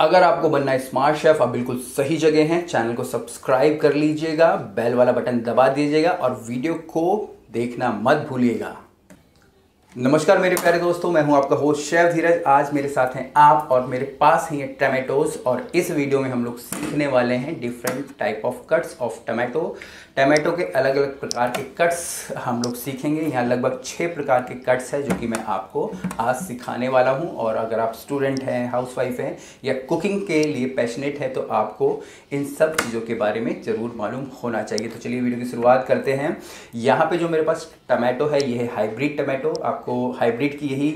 अगर आपको बनना है स्मार्ट शेफ, आप बिल्कुल सही जगह हैं। चैनल को सब्सक्राइब कर लीजिएगा, बेल वाला बटन दबा दीजिएगा और वीडियो को देखना मत भूलिएगा। नमस्कार मेरे प्यारे दोस्तों, मैं हूं आपका होस्ट शेफ धीरज। आज मेरे साथ हैं आप और मेरे पास हैं ये टमाटोज और इस वीडियो में हम लोग सीखने वाले हैं different type of cuts of tomato. Tomato के अलग अलग प्रकार के कट्स हम लोग सीखेंगे। यहाँ लगभग 6 प्रकार के कट्स है जो कि मैं आपको आज सिखाने वाला हूँ। और अगर आप स्टूडेंट हैं, हाउसवाइफ हैं या कुकिंग के लिए पैशनेट है तो आपको इन सब चीज़ों के बारे में ज़रूर मालूम होना चाहिए। तो चलिए वीडियो की शुरुआत करते हैं। यहाँ पर जो मेरे पास टमाटो है ये है हाइब्रिड टमाटो। आपको हाइब्रिड की यही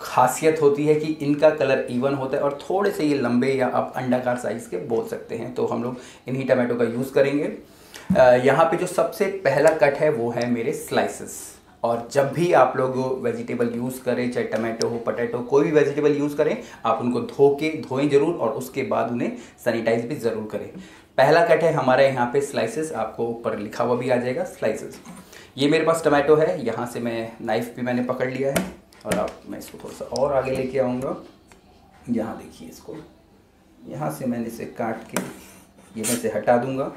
खासियत होती है कि इनका कलर इवन होता है और थोड़े से ये लंबे या आप अंडाकार साइज़ के बोल सकते हैं। तो हम लोग इन्हीं टमाटो का यूज़ करेंगे। यहाँ पे जो सबसे पहला कट है वो है मेरे स्लाइसेस। और जब भी आप लोग वेजिटेबल यूज़ करें, चाहे टमाटो हो, पटेटो, कोई भी वेजिटेबल यूज़ करें, आप उनको धोएं ज़रूर और उसके बाद उन्हें सैनिटाइज भी ज़रूर करें। पहला कट है हमारे यहाँ पे स्लाइसेस। आपको ऊपर लिखा हुआ भी आ जाएगा स्लाइसेस। ये मेरे पास टमाटो है। यहाँ से मैं नाइफ भी मैंने पकड़ लिया है और आप मैं इसको थोड़ा सा और आगे लेके आऊँगा। यहाँ देखिए इसको, यहाँ से मैंने इसे काट के ये मैं इसे हटा दूँगा।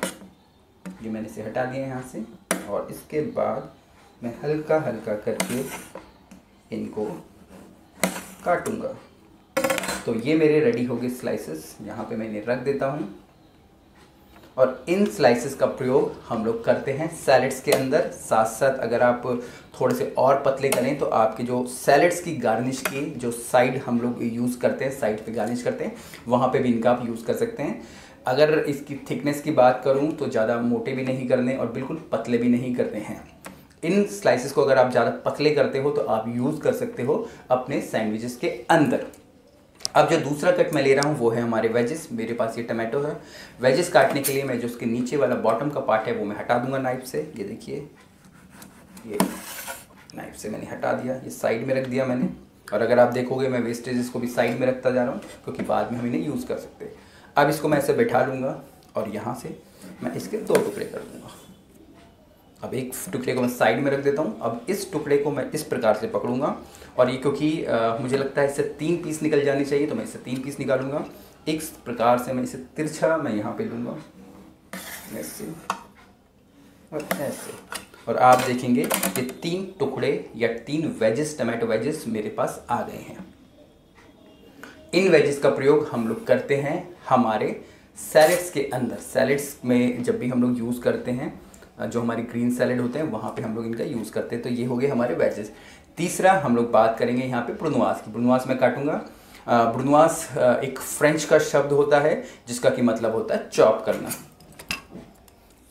ये मैंने इसे हटा दिया यहाँ से और इसके बाद मैं हल्का हल्का करके इनको काटूंगा। तो ये मेरे रेडी हो गए स्लाइसेस। यहाँ पे मैंने रख देता हूँ। और इन स्लाइसेस का प्रयोग हम लोग करते हैं सैलेड्स के अंदर। साथ साथ अगर आप थोड़े से और पतले करें तो आपके जो सैलेड्स की गार्निश की जो साइड हम लोग यूज़ करते हैं, साइड पे गार्निश करते हैं, वहाँ पे भी इनका आप यूज़ कर सकते हैं। अगर इसकी थिकनेस की बात करूं तो ज़्यादा मोटे भी नहीं करने और बिल्कुल पतले भी नहीं करते हैं। इन स्लाइसेस को अगर आप ज़्यादा पतले करते हो तो आप यूज़ कर सकते हो अपने सैंडविचेस के अंदर। अब जो दूसरा कट मैं ले रहा हूँ वो है हमारे वेजेस। मेरे पास ये टमाटो है। वेजेस काटने के लिए मैं जो उसके नीचे वाला बॉटम का पार्ट है वो मैं हटा दूंगा नाइफ से। ये देखिए, ये नाइफ से मैंने हटा दिया, ये साइड में रख दिया मैंने। और अगर आप देखोगे मैं वेस्टेजेस को भी साइड में रखता जा रहा हूँ क्योंकि बाद में हम इन्हें यूज़ कर सकते हैं। अब इसको मैं ऐसे बैठा लूँगा और यहाँ से मैं इसके 2 टुकड़े कर दूँगा। अब एक टुकड़े को मैं साइड में रख देता हूँ। अब इस टुकड़े को मैं इस प्रकार से पकड़ूंगा और ये क्योंकि मुझे लगता है इससे 3 पीस निकल जाने चाहिए तो मैं इससे 3 पीस निकालूंगा। इस प्रकार से मैं इसे तिरछा मैं यहाँ पे लूँगा, ऐसे और ऐसे। और आप देखेंगे ये 3 टुकड़े या 3 वेजेस, टमाटो वेजेस मेरे पास आ गए हैं। इन वेजेस का प्रयोग हम लोग करते हैं हमारे सैलेड्स के अंदर। सैलेड्स में जब भी हम लोग यूज़ करते हैं, जो हमारे ग्रीन सैलेड होते हैं वहाँ पे हम लोग इनका यूज़ करते हैं। तो ये हो गए हमारे वेजेस। तीसरा हम लोग बात करेंगे यहाँ पे ब्रुनोआज की। ब्रुनोआज मैं काटूंगा। ब्रुनोआज एक फ्रेंच का शब्द होता है जिसका कि मतलब होता है चॉप करना।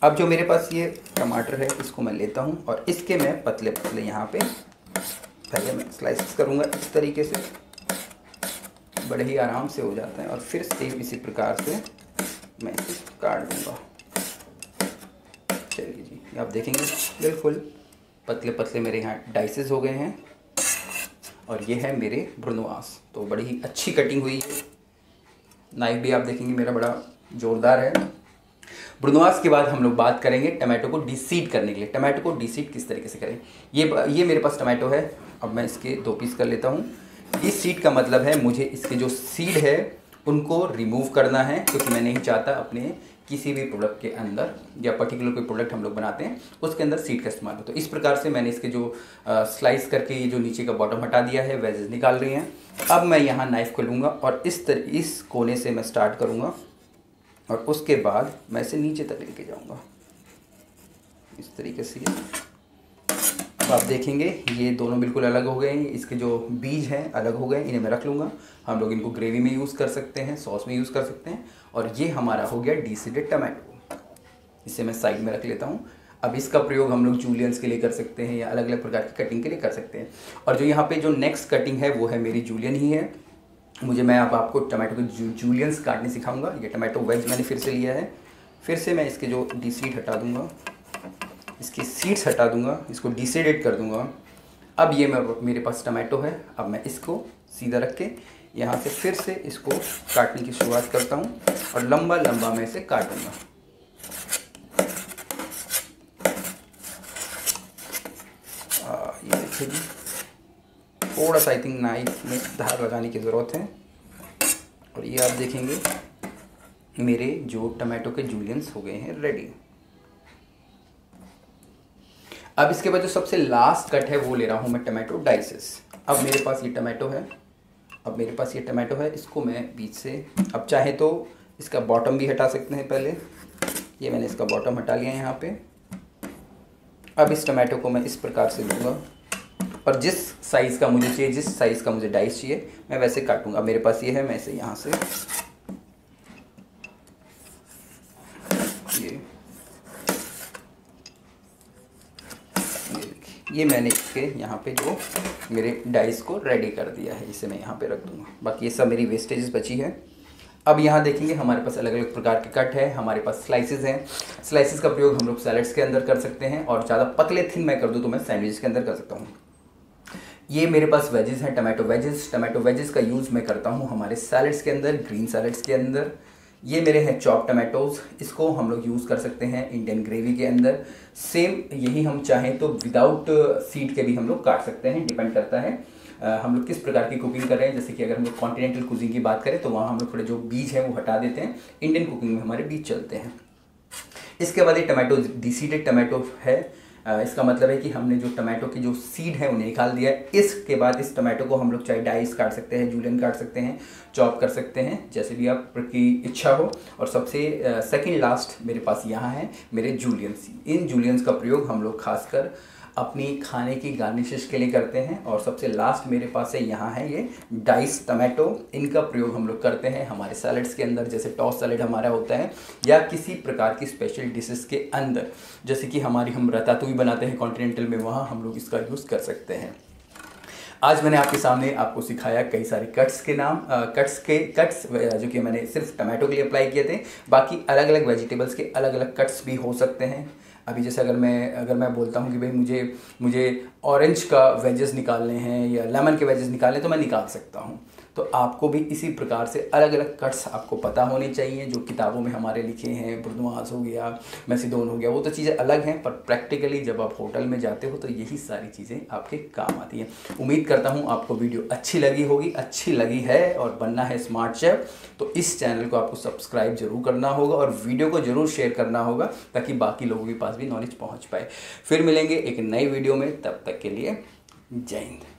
अब जो मेरे पास ये टमाटर है इसको मैं लेता हूँ और इसके मैं पतले पतले यहाँ पे पहले मैं स्लाइस करूँगा इस तरीके से, बड़े ही आराम से हो जाता है। और फिर सेम इसी प्रकार से मैं इसे काट दूंगा। चलिए जी, आप देखेंगे बिल्कुल पतले पतले मेरे यहाँ डाइसेस हो गए हैं। और ये है मेरे ब्रुनोआज। तो बड़ी ही अच्छी कटिंग हुई है। नाइफ भी आप देखेंगे मेरा बड़ा जोरदार है। ब्रुनोआज के बाद हम लोग बात करेंगे टमाटो को डिसीड करने के लिए। टमाटो को डिसीड किस तरीके से करें, ये मेरे पास टमाटो है। अब मैं इसके 2 पीस कर लेता हूँ। इस सीड का मतलब है मुझे इसके जो सीड है उनको रिमूव करना है क्योंकि मैं नहीं चाहता अपने किसी भी प्रोडक्ट के अंदर या पर्टिकुलर कोई प्रोडक्ट हम लोग बनाते हैं उसके अंदर सीड का इस्तेमाल हो। तो इस प्रकार से मैंने इसके जो स्लाइस करके ये जो नीचे का बॉटम हटा दिया है, वेजेस निकाल रही हैं। अब मैं यहाँ नाइफ को लूँगा और इस कोने से मैं स्टार्ट करूँगा और उसके बाद मैं इसे नीचे तक लेके जाऊँगा इस तरीके से। तो आप देखेंगे ये दोनों बिल्कुल अलग हो गए हैं। इसके जो बीज हैं अलग हो गए, इन्हें मैं रख लूँगा। हम लोग इनको ग्रेवी में यूज़ कर सकते हैं, सॉस में यूज़ कर सकते हैं। और ये हमारा हो गया डीसीडेड टमाटो। इसे मैं साइड में रख लेता हूँ। अब इसका प्रयोग हम लोग जूलियंस के लिए कर सकते हैं या अलग अलग प्रकार की कटिंग के लिए कर सकते हैं। और जो यहाँ पर जो नेक्स्ट कटिंग है वो है मेरी जूलियन ही है। मैं आपको टमाटो के जूलियंस काटने सिखाऊँगा। ये टमाटो वेज मैंने फिर से लिया है। फिर से मैं इसके जो डीसीड हटा दूँगा, इसकी सीड्स हटा दूंगा, इसको डिसीडेड कर दूंगा। अब ये मेरे पास टमाटो है। अब मैं इसको सीधा रख के यहाँ से फिर से इसको काटने की शुरुआत करता हूँ और लंबा लंबा मैं इसे काटूंगा। ये देखिए जी, थोड़ा सा आई थिंक नाइफ में धार लगाने की ज़रूरत है। और ये आप देखेंगे मेरे जो टमाटो के जूलियंस हो गए हैं रेडी। अब इसके बाद जो सबसे लास्ट कट है वो ले रहा हूँ मैं टमाटो डाइसेस। अब मेरे पास ये टमाटो है, इसको मैं बीच से, अब चाहे तो इसका बॉटम भी हटा सकते हैं। पहले ये मैंने इसका बॉटम हटा लिया है यहाँ पे। अब इस टमाटो को मैं इस प्रकार से लूँगा और जिस साइज़ का मुझे चाहिए, जिस साइज़ का मुझे डाइस चाहिए मैं वैसे काटूँगा। अब मेरे पास ये है, मैं इसे यहाँ से ये मैंने इसके यहाँ पे जो मेरे डाइस को रेडी कर दिया है, इसे मैं यहाँ पे रख दूँगा। बाकी ये सब मेरी वेस्टेजेस बची है। अब यहाँ देखेंगे हमारे पास अलग अलग प्रकार के कट है, हमारे पास स्लाइसेस हैं। स्लाइसेस का प्रयोग हम लोग सैलड्स के अंदर कर सकते हैं और ज़्यादा पतले थिन मैं कर दूँ तो मैं सैंडविच के अंदर कर सकता हूँ। ये मेरे पास वेजेस हैं, टमाटो वेजेस का यूज़ मैं करता हूँ हमारे सैलड्स के अंदर, ग्रीन सैलड्स के अंदर। ये मेरे हैं चॉप टमाटोज़, इसको हम लोग यूज़ कर सकते हैं इंडियन ग्रेवी के अंदर। सेम यही हम चाहें तो विदाउट सीड के भी हम लोग काट सकते हैं, डिपेंड करता है हम लोग किस प्रकार की कुकिंग कर रहे हैं। जैसे कि अगर हम लोग कॉन्टिनेंटल कुकिंग की बात करें तो वहाँ हम लोग थोड़े जो बीज हैं वो हटा देते हैं, इंडियन कुकिंग में हमारे बीज चलते हैं। इसके बाद ये टमाटो डीसीडेड टमाटो है, इसका मतलब है कि हमने जो टमाटो की जो सीड है उन्हें निकाल दिया। इसके बाद इस टमाटो को हम लोग चाहे डाइस काट सकते हैं, जूलियन काट सकते हैं, चॉप कर सकते हैं, जैसे भी आप की इच्छा हो। और सबसे सेकंड लास्ट मेरे पास यहाँ है मेरे जूलियंस। इन जूलियंस का प्रयोग हम लोग खासकर अपनी खाने की गार्निशिश के लिए करते हैं। और सबसे लास्ट मेरे पास है यहाँ है ये डाइस टमाटो, इनका प्रयोग हम लोग करते हैं हमारे सैलड्स के अंदर, जैसे टॉस सैलड हमारा होता है या किसी प्रकार की स्पेशल डिशेस के अंदर, जैसे कि हमारी हम रतातुई बनाते हैं कॉन्टिनेंटल में, वहाँ हम लोग इसका यूज़ कर सकते हैं। आज मैंने आपके सामने आपको सिखाया कई सारे कट्स के नाम, कट्स जो कि मैंने सिर्फ टमाटो के लिए अप्लाई किए थे। बाकी अलग अलग वेजिटेबल्स के अलग अलग कट्स भी हो सकते हैं। अभी जैसे अगर मैं बोलता हूँ कि भाई मुझे ऑरेंज का वेजेस निकालने हैं या लेमन के वेजेस निकालने, तो मैं निकाल सकता हूँ। तो आपको भी इसी प्रकार से अलग अलग कट्स आपको पता होने चाहिए जो किताबों में हमारे लिखे हैं। ब्रुनोआज हो गया, मैसेडोन हो गया, वो तो चीज़ें अलग हैं, पर प्रैक्टिकली जब आप होटल में जाते हो तो यही सारी चीज़ें आपके काम आती हैं। उम्मीद करता हूँ आपको वीडियो अच्छी लगी होगी। अच्छी लगी है और बनना है स्मार्ट शेफ तो इस चैनल को आपको सब्सक्राइब जरूर करना होगा और वीडियो को ज़रूर शेयर करना होगा ताकि बाकी लोगों के पास भी नॉलेज पहुँच पाए। फिर मिलेंगे एक नई वीडियो में, तब तक के लिए जय हिंद।